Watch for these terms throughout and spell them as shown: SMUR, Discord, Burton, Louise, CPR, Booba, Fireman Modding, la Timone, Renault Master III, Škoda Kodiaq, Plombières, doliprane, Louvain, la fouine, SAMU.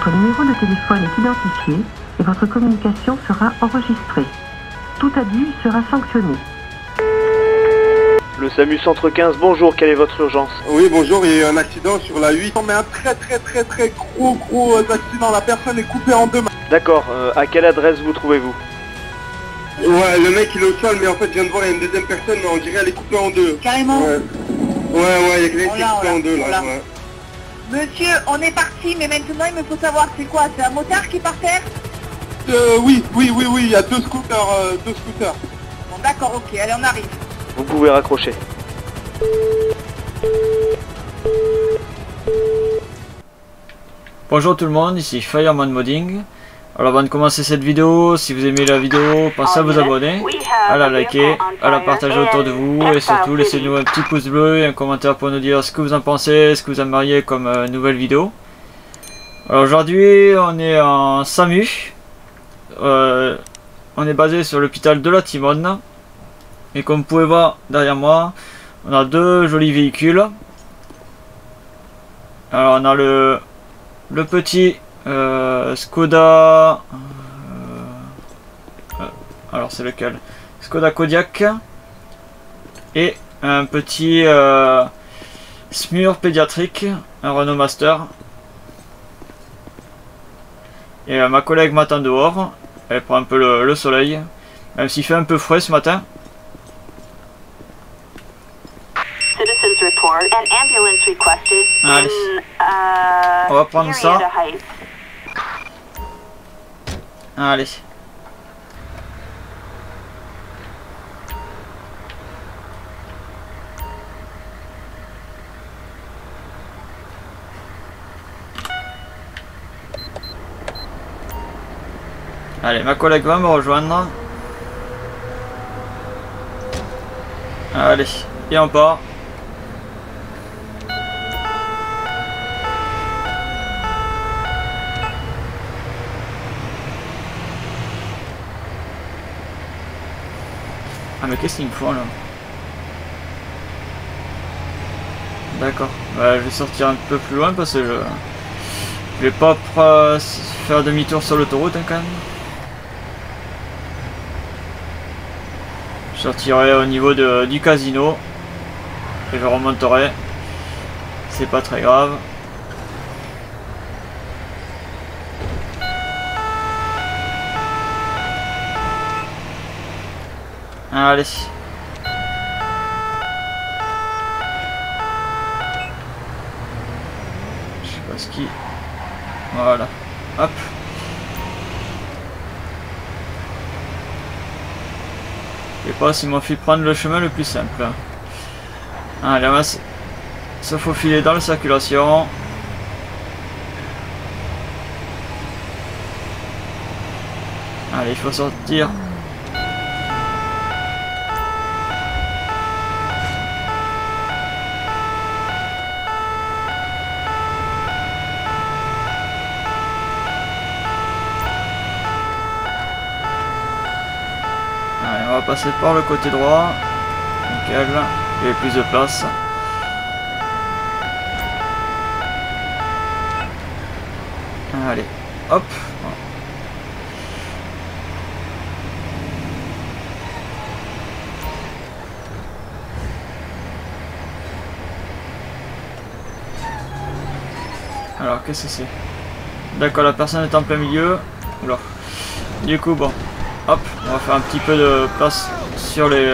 Votre numéro de téléphone est identifié et votre communication sera enregistrée. Tout abus sera sanctionné. Le SAMU Centre 15, bonjour, quelle est votre urgence? Oui, bonjour, il y a eu un accident sur la 8. Mais un très gros accident, la personne est coupée en deux. D'accord, à quelle adresse vous trouvez-vous? Ouais, le mec il est au sol, mais en fait je viens de voir, il y a une deuxième personne, mais on dirait elle est coupée en deux. Carrément? Ouais, ouais, il y a quelqu'un qui est coupé en deux là. Ouais. Monsieur, on est parti, mais maintenant il me faut savoir c'est quoi? C'est un motard qui est par terre? Oui, il y a deux scooters. Bon d'accord, ok, allez on arrive. Vous pouvez raccrocher. Bonjour tout le monde, ici Fireman Modding. Alors avant de commencer cette vidéo, si vous aimez la vidéo, pensez à vous abonner, à la liker, à la partager autour de vous et surtout laissez-nous un petit pouce bleu et un commentaire pour nous dire ce que vous en pensez, ce que vous aimeriez comme nouvelle vidéo. Alors aujourd'hui on est en SAMU, on est basé sur l'hôpital de la Timone. Et comme vous pouvez voir derrière moi, on a deux jolis véhicules. Alors on a le petit Škoda... alors c'est lequel? Škoda Kodiaq. Et un petit SMUR pédiatrique, un Renault Master. Et ma collègue m'attend dehors, elle prend un peu le soleil, même s'il fait un peu frais ce matin. Allez. On va prendre ça. Allez. Allez, ma collègue va me rejoindre. Allez, et on part. Ah mais qu'est-ce qu'ils me font là? D'accord, je vais sortir un peu plus loin parce que je vais pas faire demi-tour sur l'autoroute hein, quand même. Je sortirai au niveau du casino et je remonterai. C'est pas très grave. Allez. Je sais pas ce qui... Voilà. Hop. Je sais pas s'ils m'ont fait prendre le chemin le plus simple. Allez, on va se faufiler dans la circulation. Allez, il faut sortir. Passer par le côté droit, nickel, il y avait plus de place. Allez, hop. Alors qu'est-ce que c'est? D'accord, la personne est en plein milieu. Oula. Du coup bon. Hop, on va faire un petit peu de place sur les...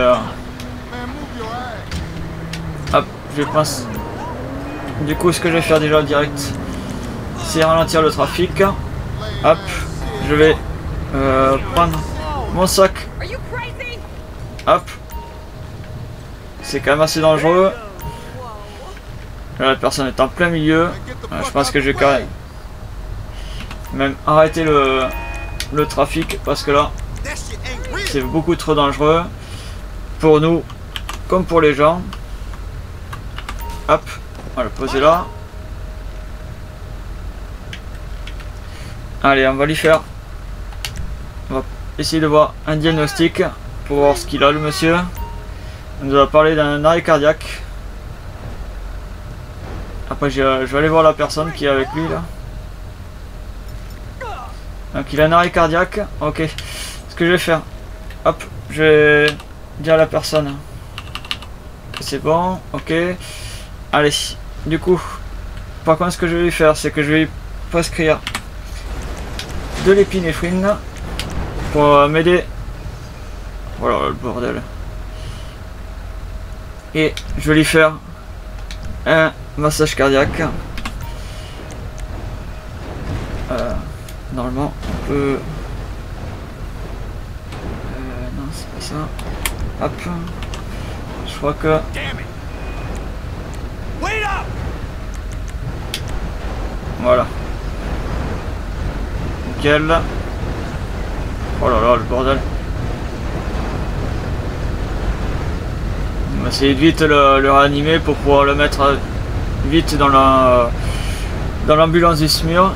Hop, je pense... Du coup, ce que je vais faire déjà direct, c'est ralentir le trafic. Hop, je vais prendre mon sac. Hop. C'est quand même assez dangereux. Là, la personne est en plein milieu. Je pense que je vais quand même arrêter le trafic parce que là... C'est beaucoup trop dangereux pour nous comme pour les gens. Hop, on va le poser là. Allez, on va lui faire. On va essayer de voir un diagnostic pour voir ce qu'il a le monsieur. On nous a parlé d'un arrêt cardiaque. Après, je vais aller voir la personne qui est avec lui là. Donc il a un arrêt cardiaque. Ok. Ce que je vais faire, hop, je vais dire à la personne. C'est bon, ok. Allez, du coup, par contre ce que je vais lui faire, c'est que je vais lui prescrire de l'épinéphrine pour m'aider. Voilà le bordel. Et je vais lui faire un massage cardiaque. Normalement on peut... non c'est pas ça. Hop. Je crois que... Voilà. Nickel. Oh là là le bordel. On va essayer de vite le réanimer pour pouvoir le mettre vite dans la dans l'ambulance du SMUR.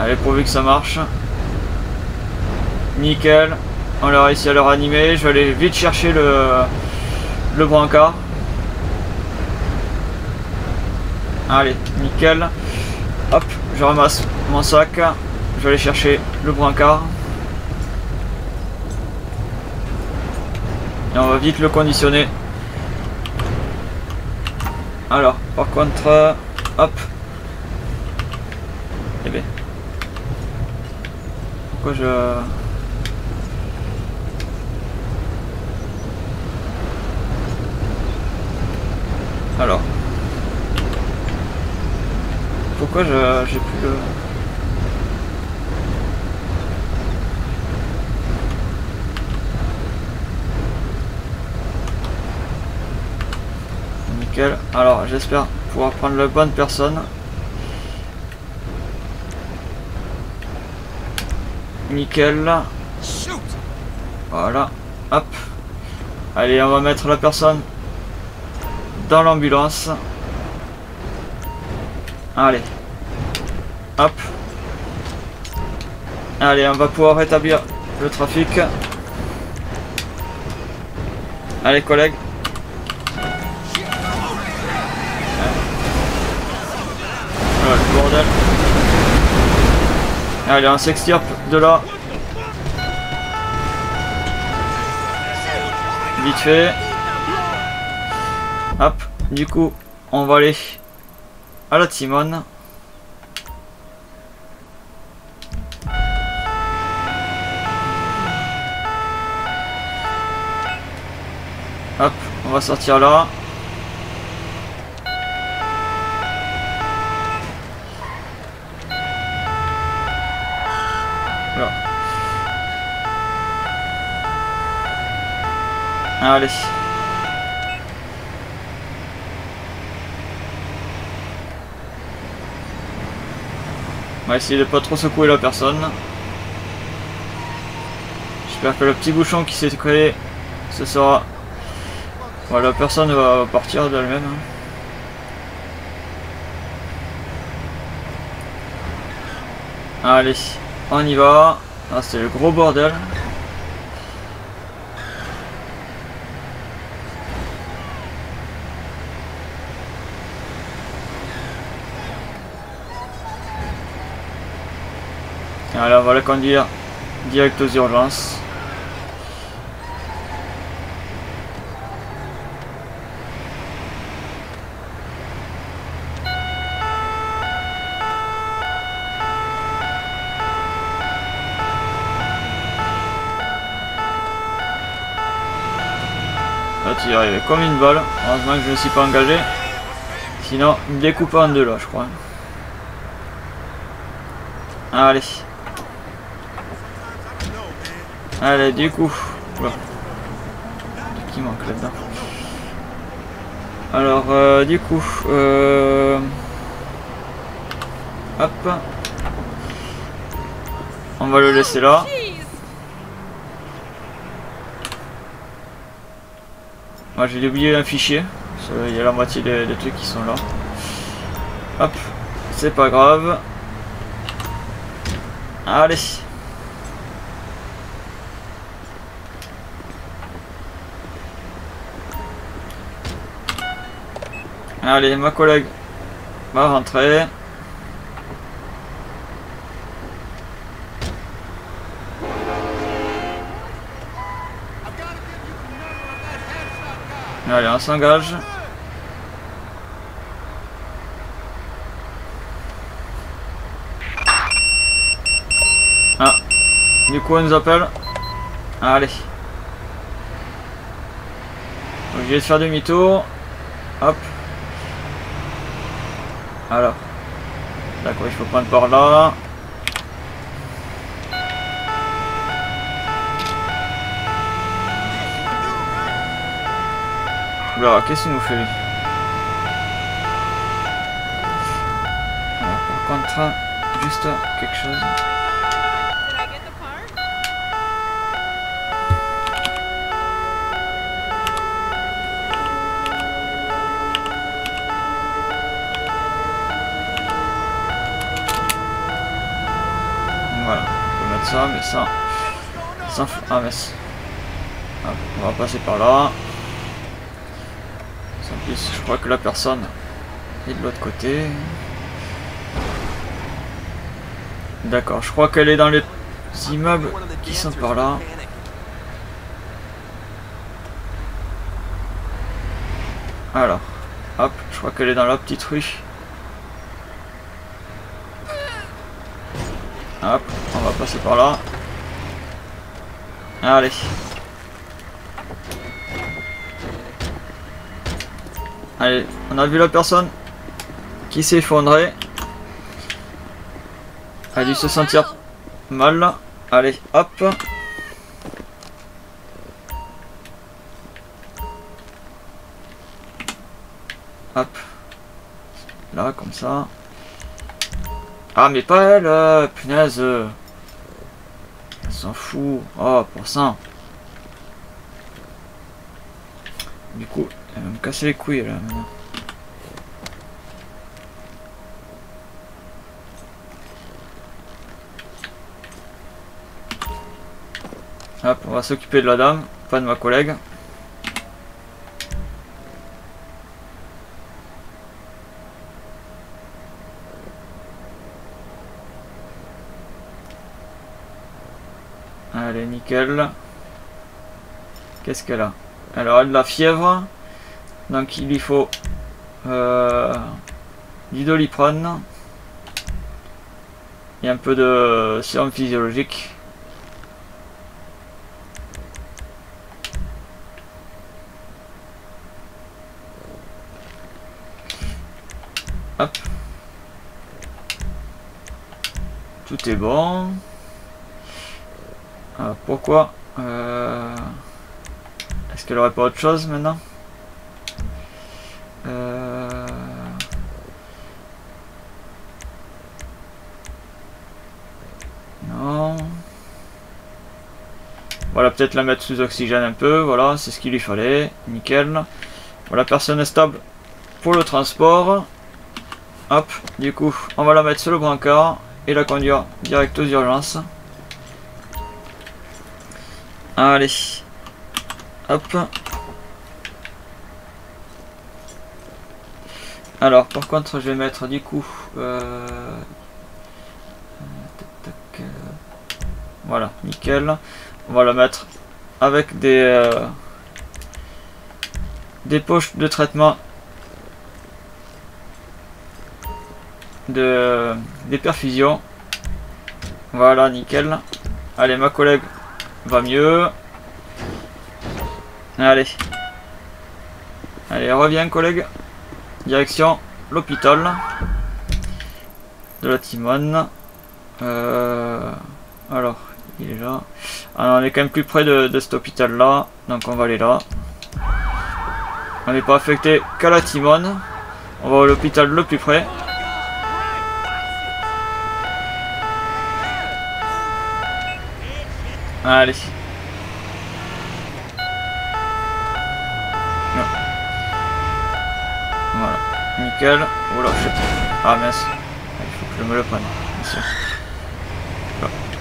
Allez, pourvu que ça marche. Nickel. On a réussi à le réanimer. Je vais aller vite chercher le brancard. Allez, nickel. Hop, je ramasse mon sac. Je vais aller chercher le brancard. Et on va vite le conditionner. Alors, par contre, hop. Eh bien. Pourquoi je... Alors. Pourquoi j'ai plus le... Nickel. Alors, j'espère pouvoir prendre la bonne personne. Nickel. Voilà. Hop. Allez, on va mettre la personne dans l'ambulance. Allez. Hop. Allez, on va pouvoir rétablir le trafic. Allez, collègues. Voilà, le bordel. Allez, on s'extirpe de là. Vite fait. Hop, du coup, on va aller à la Timone. Hop, on va sortir là. Voilà. Allez. On va essayer de pas trop secouer la personne. J'espère que le petit bouchon qui s'est créé, ce sera... Voilà, la personne va partir d'elle-même. Allez, on y va. Ah, c'est le gros bordel. Alors on va la conduire direct aux urgences. Là tu y arrivais comme une balle, heureusement que je ne me suis pas engagé. Sinon il me découpe en deux là je crois. Allez. Allez, du coup, voilà. Qui manque là-dedans. Alors, du coup, hop, on va le laisser là. Moi, j'ai oublié un fichier. Il y a la moitié des trucs qui sont là. Hop, c'est pas grave. Allez. Allez, ma collègue On va rentrer. Allez, on s'engage. Ah, du coup, on nous appelle. Allez. Donc, je vais faire demi-tour. Hop. Alors. D'accord, il faut prendre par là. Oula, qu'est-ce qu'il nous fait lui? Alors, par contre, juste quelque chose. Ça, mais ça, ça ah, mais ça. Hop, on va passer par là. En plus, je crois que la personne est de l'autre côté. D'accord, je crois qu'elle est dans les immeubles qui sont par là. Alors, hop, je crois qu'elle est dans la petite rue. Hop, on va passer par là. Allez. Allez, on a vu la personne qui s'est effondrée. Elle a dû se sentir mal là. Allez, hop. Hop. Là, comme ça. Ah mais pas elle, punaise, elle s'en fout, oh pour ça. Du coup, elle va me casser les couilles là. Hop, on va s'occuper de la dame, pas de ma collègue. Allez, nickel. Qu'est-ce qu'elle a? Alors, elle a de la fièvre. Donc, il lui faut du doliprane. Et un peu de sérum physiologique. Hop. Tout est bon. Alors pourquoi est-ce qu'elle aurait pas autre chose maintenant? Non. Voilà, peut-être la mettre sous oxygène un peu. Voilà, c'est ce qu'il lui fallait. Nickel. Voilà, personne est stable pour le transport. Hop, du coup, on va la mettre sur le brancard et la conduire direct aux urgences. Allez, hop. Alors, par contre, je vais mettre du coup. Voilà, nickel. On va la mettre avec des poches de traitement des perfusions. Voilà, nickel. Allez, ma collègue. Va mieux. Allez. Allez, reviens collègue. Direction l'hôpital de la Timone. Alors, il est là. Alors, on est quand même plus près de cet hôpital là. Donc on va aller là. On n'est pas affecté qu'à la Timone. On va à l'hôpital le plus près. Allez. Non. Voilà. Nickel. Oula, je sais pas. Ah mince. Il faut que je me le prenne.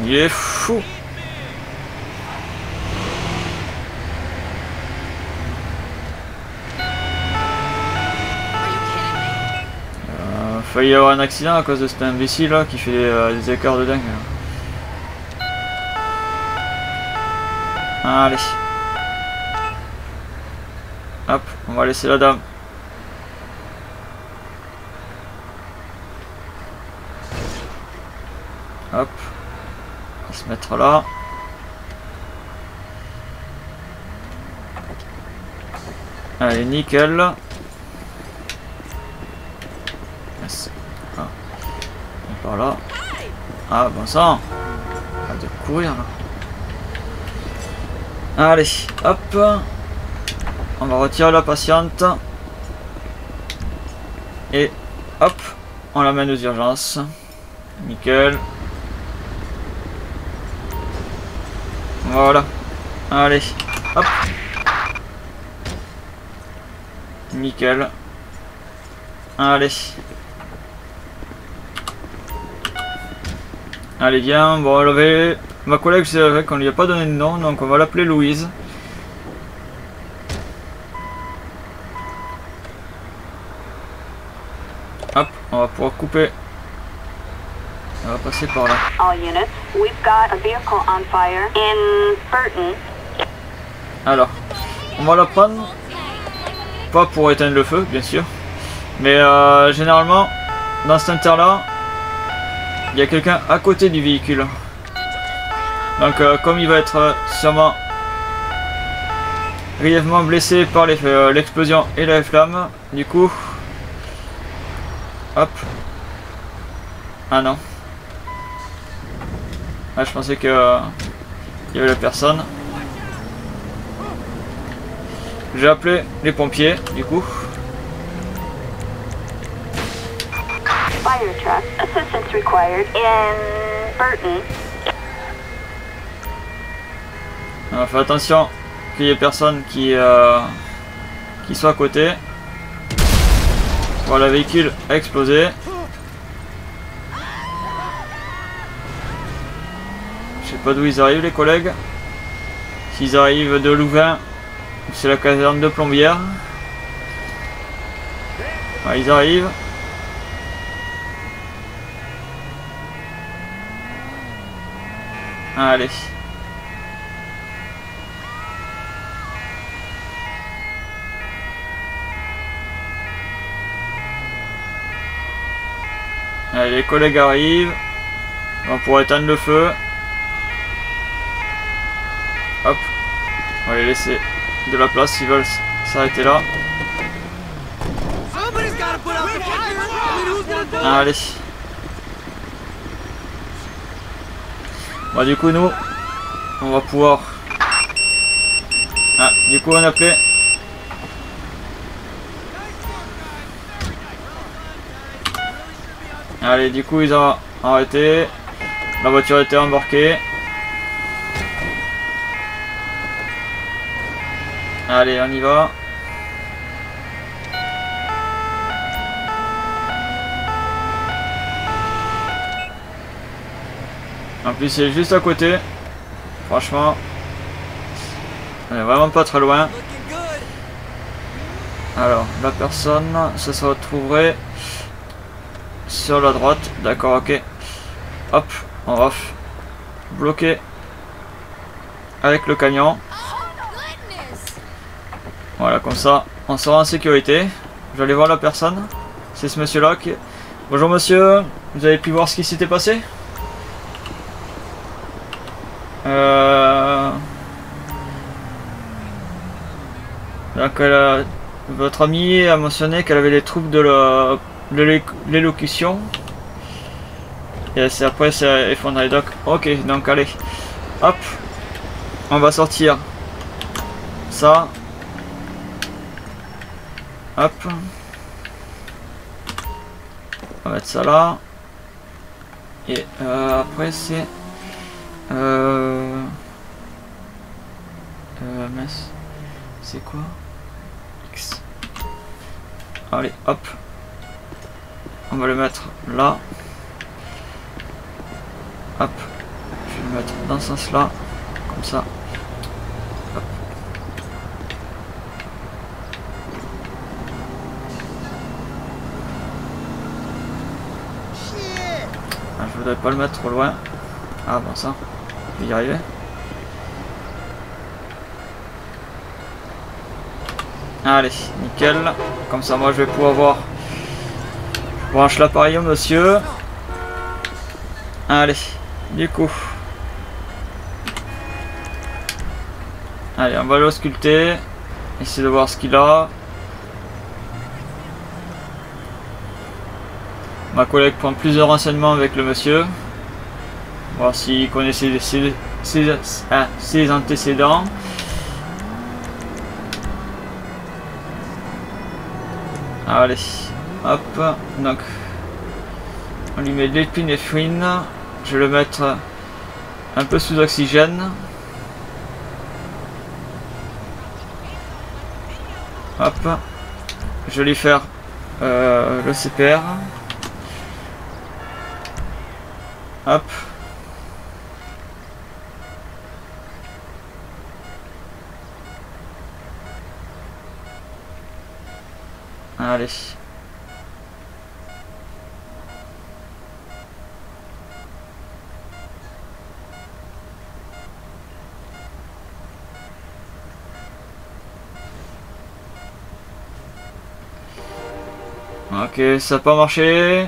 Il est fou. failli y avoir un accident à cause de cet imbécile là qui fait des écarts de dingue. Allez. Hop, on va laisser la dame. Hop. On va se mettre là. Allez, nickel. Yes. Ah. Et par là. Ah, bon sang. On va devoir courir là. Allez, hop. On va retirer la patiente. Et hop, on l'amène aux urgences. Nickel. Voilà. Allez, hop. Nickel. Allez. Allez, viens. Bon, elle avait... Ma collègue, c'est vrai qu'on lui a pas donné de nom, donc on va l'appeler Louise. Hop, on va pouvoir couper. On va passer par là. Alors, on va la prendre. Pas pour éteindre le feu, bien sûr. Mais généralement, dans cet inter-là, il y a quelqu'un à côté du véhicule. Donc, comme il va être sûrement grièvement blessé par l'explosion et la flamme, du coup... Hop. Ah non. Ah, je pensais que il y avait la personne. J'ai appelé les pompiers, du coup. Fire truck, assistance required in Burton. Alors, fais attention qu'il y ait personne qui soit à côté. Voilà, le véhicule a explosé. Je sais pas d'où ils arrivent, les collègues. S'ils arrivent de Louvain, c'est la caserne de Plombières. Ah, ils arrivent. Allez. Allez, les collègues arrivent. On pourra éteindre le feu. Hop. On va les laisser de la place s'ils veulent s'arrêter là. Allez. Bon, du coup, nous, on va pouvoir... Ah, du coup, on a appelé... Allez, du coup, ils ont arrêté. La voiture a été embarquée. Allez, on y va. En plus, c'est juste à côté. Franchement, on est vraiment pas très loin. Alors, la personne, ça se retrouverait... Sur la droite, d'accord, ok. Hop, on va bloquer avec le camion. Voilà, comme ça, on sera en sécurité. Je vais aller voir la personne. C'est ce monsieur-là qui... Bonjour monsieur, vous avez pu voir ce qui s'était passé? Donc, votre amie a mentionné qu'elle avait les troubles de la... de l'élocution. Et c'est après c'est effondré. Donc ok, donc allez, hop, on va sortir ça. Hop, on va mettre ça là. Et après c'est mince, c'est quoi X. Allez, hop, on va le mettre là. Hop, je vais le mettre dans ce sens là, comme ça. Hop. devrait pas le mettre trop loin. Ah bon ça, je vais y arriver. Allez, nickel. Comme ça moi je vais pouvoir voir. Je branche l'appareil au monsieur. Allez, du coup. Allez, on va l'ausculter. Essayer de voir ce qu'il a. Ma collègue prend plusieurs renseignements avec le monsieur. Voir s'il connaissait ses antécédents. Allez, hop, donc on lui met de l'épinéphrine. Je vais le mettre un peu sous oxygène. Hop, je vais lui faire le CPR. Hop. Allez. Ok, ça n'a pas marché.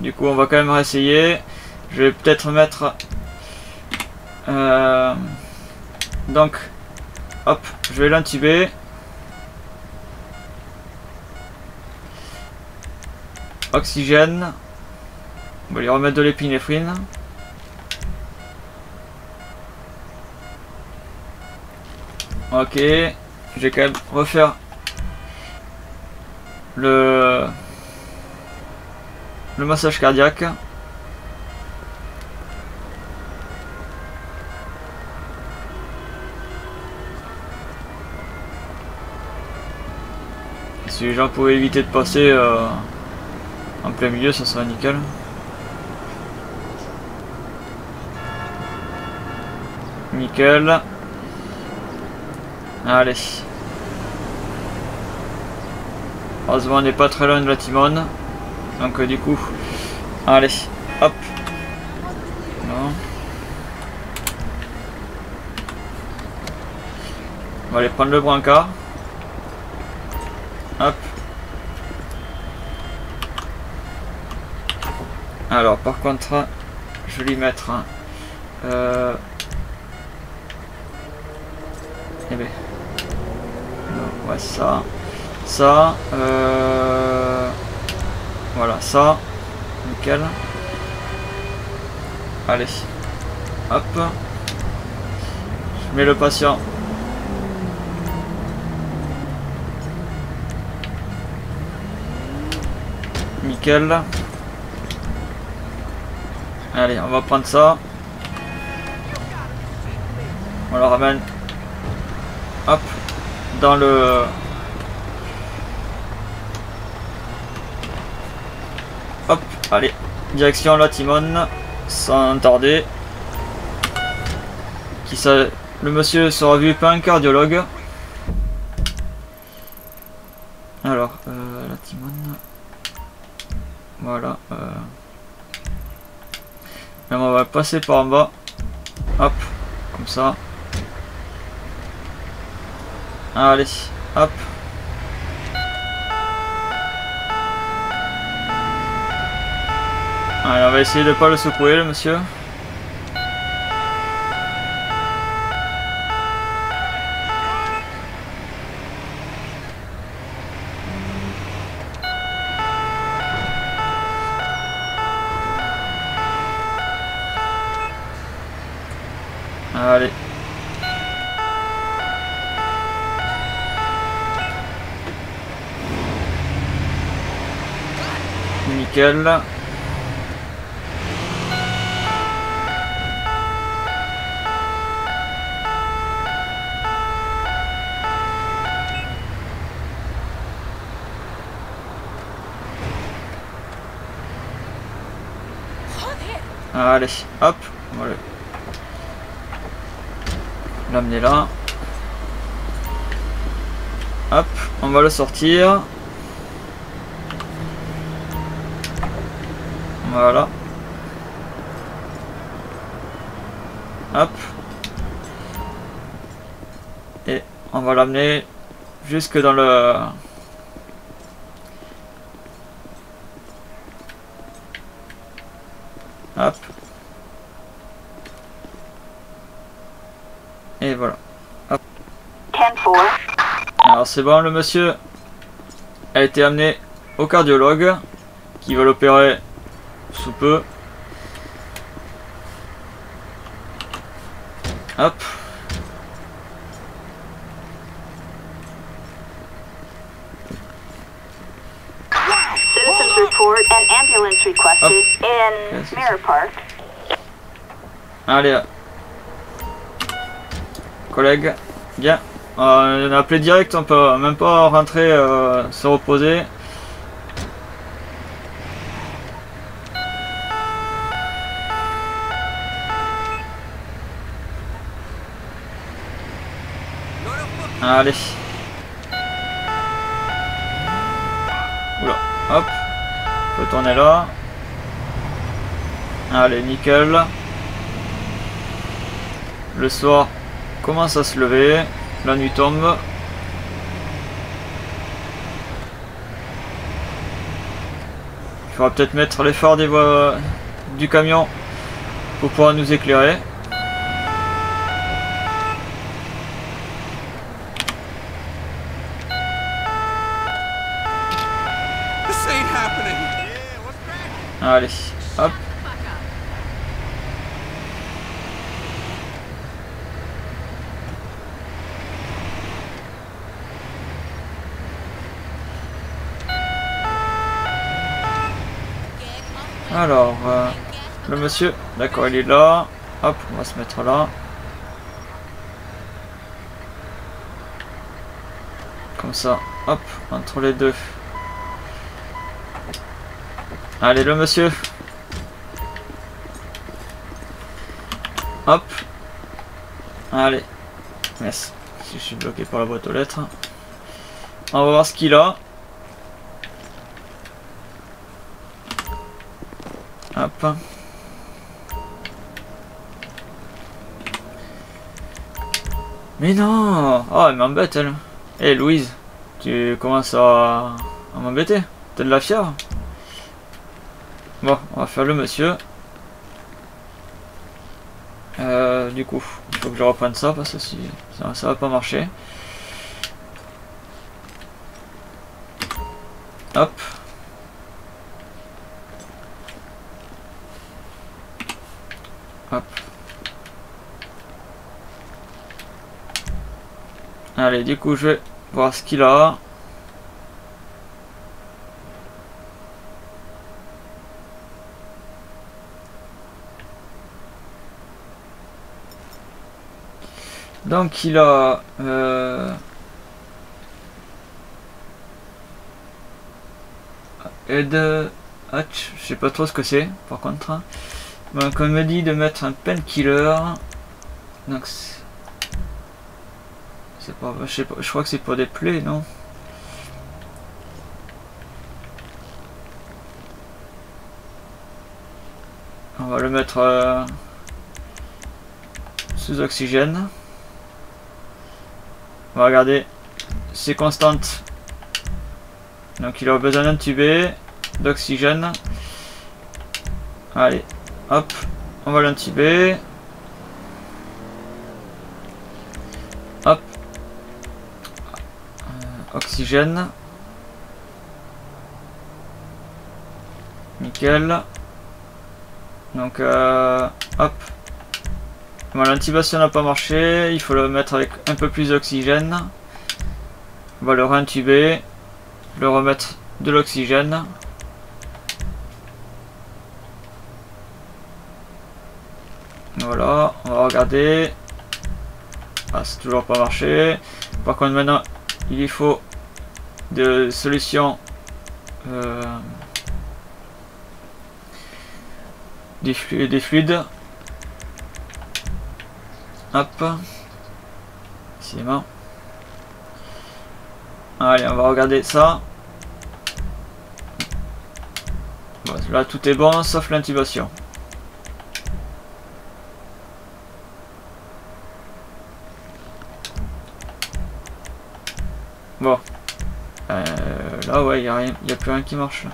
Du coup, on va quand même réessayer. Je vais peut-être mettre... donc, hop, je vais l'intuber. Oxygène. On va lui remettre de l'épinéphrine. Ok, je vais quand même refaire le massage cardiaque. Si les gens pouvaient éviter de passer en plein milieu, ça serait nickel. Nickel. Allez. Heureusement, on n'est pas très loin de la Timone. Donc du coup, allez, hop. Non. On va aller prendre le brancard. Hop. Alors par contre, je vais lui mettre un... Eh bien. Ouais, ça. Ça. Voilà, ça, nickel. Allez, hop. Je mets le patient. Nickel. Allez, on va prendre ça. On le ramène. Hop, dans le... Hop, allez, direction la Timone, sans tarder. Le monsieur sera vu par un cardiologue. Alors, la Timone. Voilà. On va passer par en bas. Hop, comme ça. Allez, hop. Allez, on va essayer de ne pas le secouer, le monsieur. Allez. Nickel. Allez, hop, voilà. L'amener là. Hop, on va le sortir. Voilà. Hop. Et on va l'amener jusque dans le... Hop. Et voilà. Hop. Alors c'est bon, le monsieur a été amené au cardiologue qui va l'opérer sous peu. Hop. Allez, collègue, bien. On a appelé direct, on peut même pas rentrer, se reposer. Allez. Oula, hop. On peut tourner là. Allez, nickel. Le soir commence à se lever. La nuit tombe. Il faudra peut-être mettre les phares des voies du camion pour pouvoir nous éclairer. Allez, hop. Alors, le monsieur, d'accord, il est là. Hop, on va se mettre là. Comme ça, hop, entre les deux. Allez, le monsieur. Hop. Allez. Yes. Je suis bloqué par la boîte aux lettres. On va voir ce qu'il a. Hop. Mais non. Oh, elle m'embête, elle. Eh, hey, Louise, tu commences à m'embêter. T'as de la fièvre. Bon, on va faire le monsieur. Du coup, il faut que je reprenne ça parce que si, ça va pas marcher. Hop. Hop. Allez, du coup, je vais voir ce qu'il a. Donc il a Edge, je sais pas trop ce que c'est par contre. Donc on me dit de mettre un painkiller. Donc c'est pas, je sais pas, je crois que c'est pour des plaies, non? On va le mettre sous oxygène. On va regarder, c'est constante. Donc il aura besoin d'intuber, d'oxygène. Allez, hop, on va l'intuber. Hop, oxygène. Nickel. Donc, hop. Bon, l'intubation n'a pas marché, il faut le mettre avec un peu plus d'oxygène. On va le réintuber, le remettre de l'oxygène. Voilà, on va regarder. Ah, c'est toujours pas marché. Par contre, maintenant, il lui faut de solutions des fluides. Hop, c'est bon. Allez, on va regarder ça. Bon, là, tout est bon, sauf l'intubation. Bon. Là, ouais, il n'y a plus rien qui marche. Là.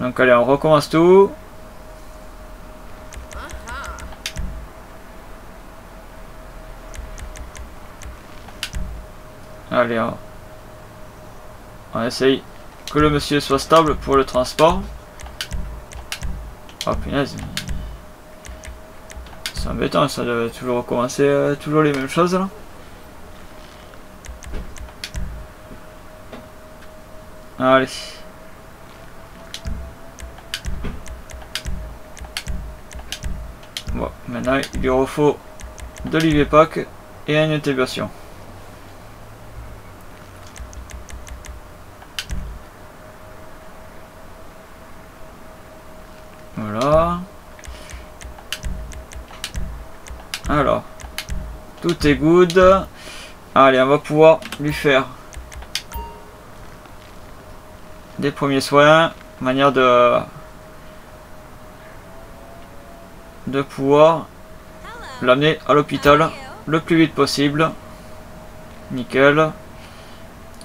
Donc, allez, on recommence tout. Allez, on essaye que le monsieur soit stable pour le transport. Oh punaise, c'est embêtant, ça devait toujours recommencer, toujours les mêmes choses là. Allez. Bon, maintenant il lui refaut de l'IVPAC et une intubation. Voilà. Alors, tout est good. Allez, on va pouvoir lui faire des premiers soins, manière de pouvoir l'amener à l'hôpital le plus vite possible. Nickel.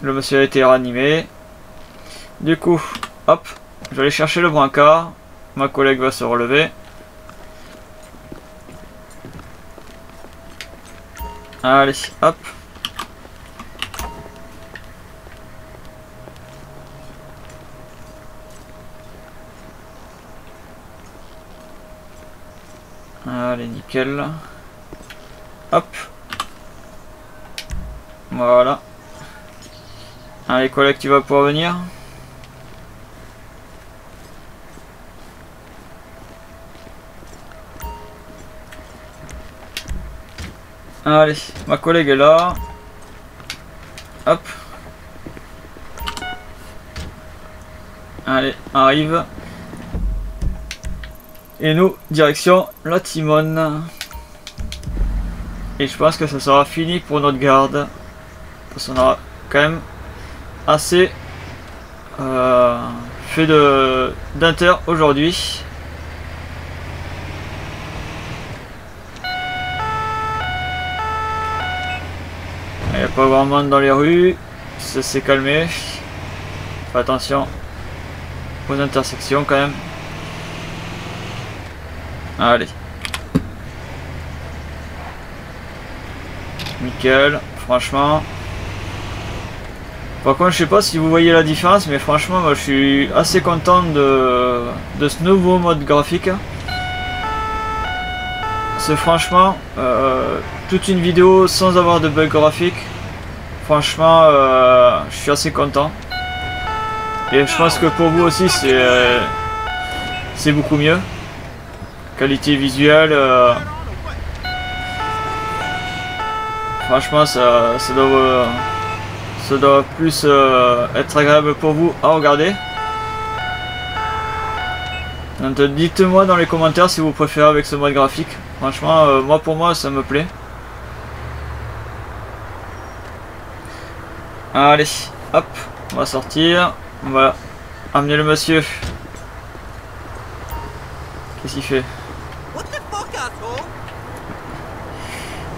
Le monsieur a été ranimé. Du coup, hop, je vais aller chercher le brancard. Ma collègue va se relever. Allez, hop. Allez, nickel. Hop. Voilà. Allez, collègue, tu vas pouvoir venir. Allez, ma collègue est là. Hop. Allez, arrive. Et nous, direction la Timone. Et je pense que ça sera fini pour notre garde. Parce qu'on aura quand même assez fait d'inter aujourd'hui. Il n'y a pas grand monde dans les rues, ça s'est calmé. Fais attention aux intersections quand même. Allez. Nickel, franchement. Par contre, je sais pas si vous voyez la différence, mais franchement, moi je suis assez content de ce nouveau mode graphique. C'est franchement toute une vidéo sans avoir de bug graphique. Franchement, je suis assez content. Et je pense que pour vous aussi, c'est beaucoup mieux. Qualité visuelle. Franchement, ça doit plus être agréable pour vous à regarder. Donc dites-moi dans les commentaires si vous préférez avec ce mode graphique. Franchement, moi pour moi ça me plaît. Allez, hop, on va sortir. On va amener le monsieur. Qu'est-ce qu'il fait?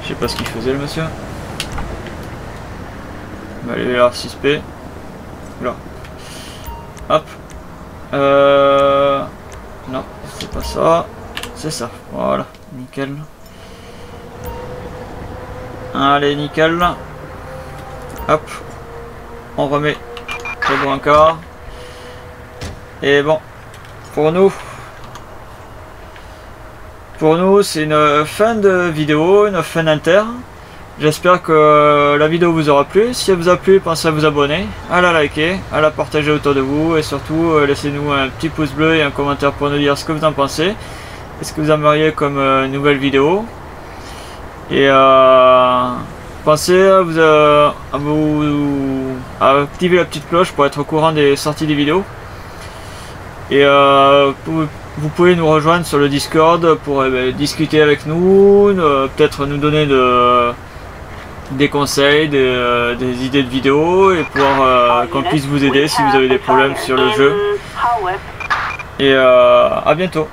Je sais pas ce qu'il faisait le monsieur. On va aller vers le suspect. Là. Hop. Non, c'est pas ça. C'est ça. Voilà. Nickel. Allez, nickel. Hop. On remet le brancard. Et bon. Pour nous, c'est une fin de vidéo, une fin d'inter. J'espère que la vidéo vous aura plu. Si elle vous a plu, pensez à vous abonner, à la liker, à la partager autour de vous et surtout laissez-nous un petit pouce bleu et un commentaire pour nous dire ce que vous en pensez. Est-ce que vous aimeriez comme nouvelle vidéo? Et pensez à activer la petite cloche pour être au courant des sorties des vidéos. Et vous pouvez nous rejoindre sur le Discord pour discuter avec nous, peut-être nous donner des conseils, des idées de vidéos et pouvoir qu'on puisse vous aider si vous avez des problèmes sur le jeu. Et à bientôt.